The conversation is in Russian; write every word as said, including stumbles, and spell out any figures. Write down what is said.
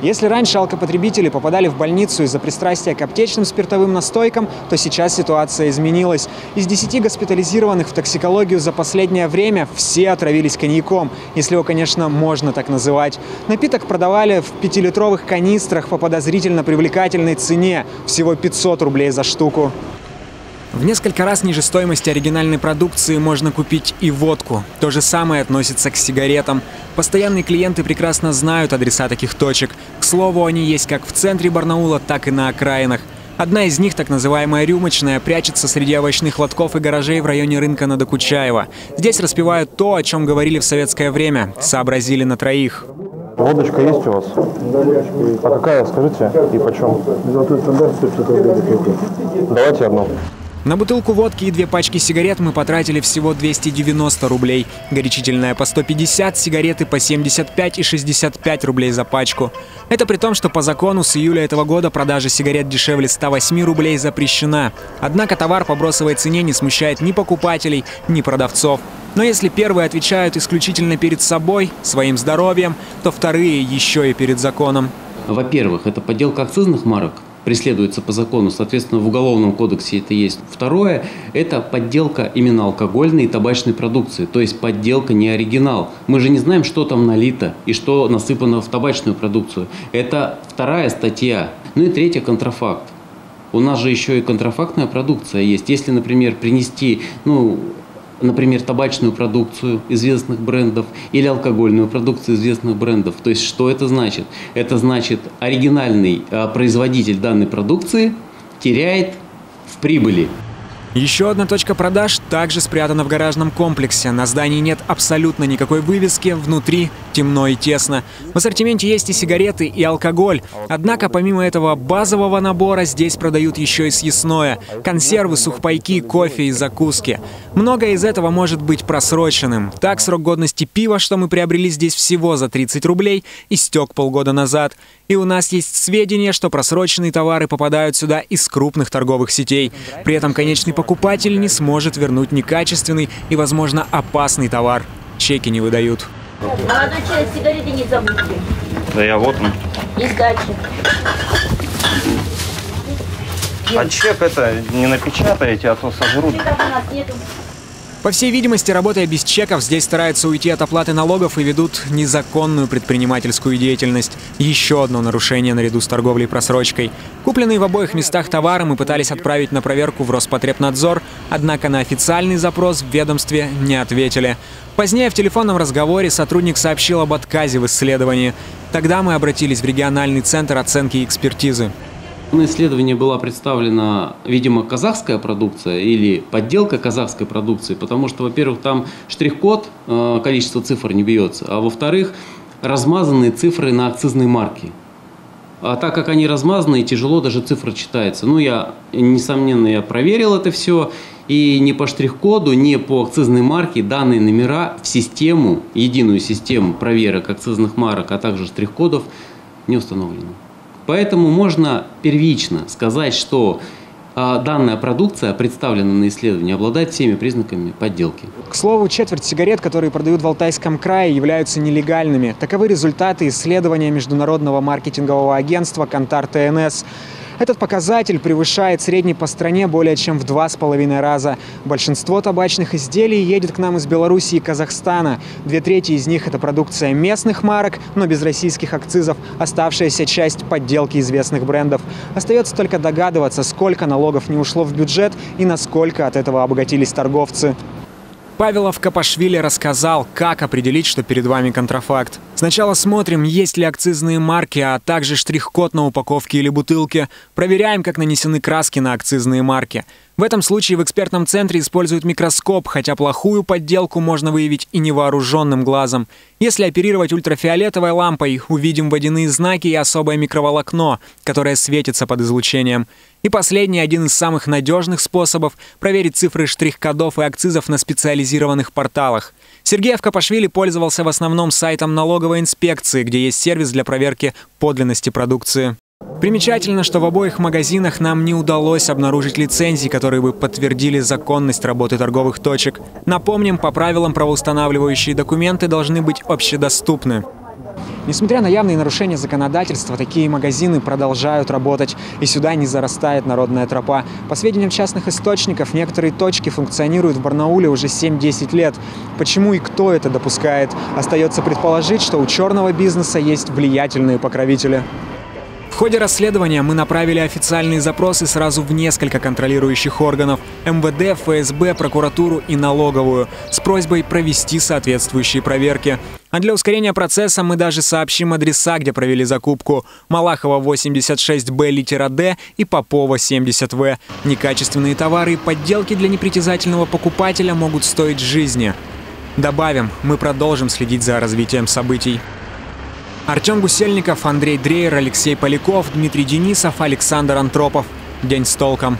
Если раньше алкопотребители попадали в больницу из-за пристрастия к аптечным спиртовым настойкам, то сейчас ситуация изменилась. Из десяти госпитализированных в токсикологию за последнее время все отравились коньяком, если его, конечно, можно так называть. Напиток продавали в пятилитровых канистрах по подозрительно привлекательной цене – всего пятьсот рублей за штуку. В несколько раз ниже стоимости оригинальной продукции можно купить и водку. То же самое относится к сигаретам. Постоянные клиенты прекрасно знают адреса таких точек. К слову, они есть как в центре Барнаула, так и на окраинах. Одна из них, так называемая «рюмочная», прячется среди овощных лотков и гаражей в районе рынка на Докучаево. Здесь распивают то, о чем говорили в советское время. Сообразили на троих. Водочка есть у вас? А какая, скажите, и почем? Давайте одну. На бутылку водки и две пачки сигарет мы потратили всего двести девяносто рублей. Горячительная по сто пятьдесят, сигареты по семьдесят пять и шестьдесят пять рублей за пачку. Это при том, что по закону с июля этого года продажа сигарет дешевле ста восьми рублей запрещена. Однако товар по бросовой цене не смущает ни покупателей, ни продавцов. Но если первые отвечают исключительно перед собой, своим здоровьем, то вторые еще и перед законом. Во-первых, это подделка акцизных марок. Преследуется по закону, соответственно, в Уголовном кодексе это есть. Второе – это подделка именно алкогольной и табачной продукции, то есть подделка не оригинал. Мы же не знаем, что там налито и что насыпано в табачную продукцию. Это вторая статья. Ну и третье – контрафакт. У нас же еще и контрафактная продукция есть. Если, например, принести, ну, например, табачную продукцию известных брендов или алкогольную продукцию известных брендов. То есть что это значит? Это значит, оригинальный э, производитель данной продукции теряет в прибыли. Еще одна точка продаж также спрятана в гаражном комплексе. На здании нет абсолютно никакой вывески, внутри темно и тесно. В ассортименте есть и сигареты, и алкоголь. Однако помимо этого базового набора здесь продают еще и съестное. Консервы, сухпайки, кофе и закуски. Многое из этого может быть просроченным. Так, срок годности пива, что мы приобрели здесь всего за тридцать рублей, истек полгода назад. И у нас есть сведения, что просроченные товары попадают сюда из крупных торговых сетей. При этом конечный покупатель не сможет вернуть некачественный и, возможно, опасный товар. Чеки не выдают. Молодой человек, сигареты не забудьте. Да я вот он. Из дачи. А чек это не напечатаете, а то сожрут. Чеков у нас нету. По всей видимости, работая без чеков, здесь стараются уйти от оплаты налогов и ведут незаконную предпринимательскую деятельность. Еще одно нарушение наряду с торговлей просрочкой. Купленные в обоих местах товары мы пытались отправить на проверку в Роспотребнадзор, однако на официальный запрос в ведомстве не ответили. Позднее в телефонном разговоре сотрудник сообщил об отказе в исследовании. Тогда мы обратились в региональный центр оценки и экспертизы. На исследовании была представлена, видимо, казахская продукция или подделка казахской продукции, потому что, во-первых, там штрих-код, количество цифр не бьется, а во-вторых, размазанные цифры на акцизные марки. А так как они размазаны, тяжело даже цифра читается. Ну, я, несомненно, я проверил это все, и ни по штрих-коду, ни по акцизной марке данные номера в систему, единую систему проверок акцизных марок, а также штрих-кодов не установлены. Поэтому можно первично сказать, что а, данная продукция, представленная на исследовании, обладает всеми признаками подделки. К слову, четверть сигарет, которые продают в Алтайском крае, являются нелегальными. Таковы результаты исследования международного маркетингового агентства «Кантар Т Н С». Этот показатель превышает средний по стране более чем в два с половиной раза. Большинство табачных изделий едет к нам из Беларуси и Казахстана. Две трети из них – это продукция местных марок, но без российских акцизов. Оставшаяся часть – подделки известных брендов. Остается только догадываться, сколько налогов не ушло в бюджет и насколько от этого обогатились торговцы. Павел Капашвили рассказал, как определить, что перед вами контрафакт. Сначала смотрим, есть ли акцизные марки, а также штрих-код на упаковке или бутылке. Проверяем, как нанесены краски на акцизные марки. В этом случае в экспертном центре используют микроскоп, хотя плохую подделку можно выявить и невооруженным глазом. Если оперировать ультрафиолетовой лампой, увидим водяные знаки и особое микроволокно, которое светится под излучением. И последний, один из самых надежных способов – проверить цифры штрих-кодов и акцизов на специализированных порталах. Сергей Акапашвили пользовался в основном сайтом налоговой инспекции, где есть сервис для проверки подлинности продукции. Примечательно, что в обоих магазинах нам не удалось обнаружить лицензии, которые бы подтвердили законность работы торговых точек. Напомним, по правилам правоустанавливающие документы должны быть общедоступны. Несмотря на явные нарушения законодательства, такие магазины продолжают работать, и сюда не зарастает народная тропа. По сведениям частных источников, некоторые точки функционируют в Барнауле уже семь-десять лет. Почему и кто это допускает? Остается предположить, что у черного бизнеса есть влиятельные покровители. В ходе расследования мы направили официальные запросы сразу в несколько контролирующих органов – МВД, ФСБ, прокуратуру и налоговую – с просьбой провести соответствующие проверки. А для ускорения процесса мы даже сообщим адреса, где провели закупку. Малахова восемьдесят шесть Б, литера Д, и Попова семьдесят В. Некачественные товары и подделки для непритязательного покупателя могут стоить жизни. Добавим, мы продолжим следить за развитием событий. Артем Гусельников, Андрей Дрейер, Алексей Поляков, Дмитрий Денисов, Александр Антропов. День с толком.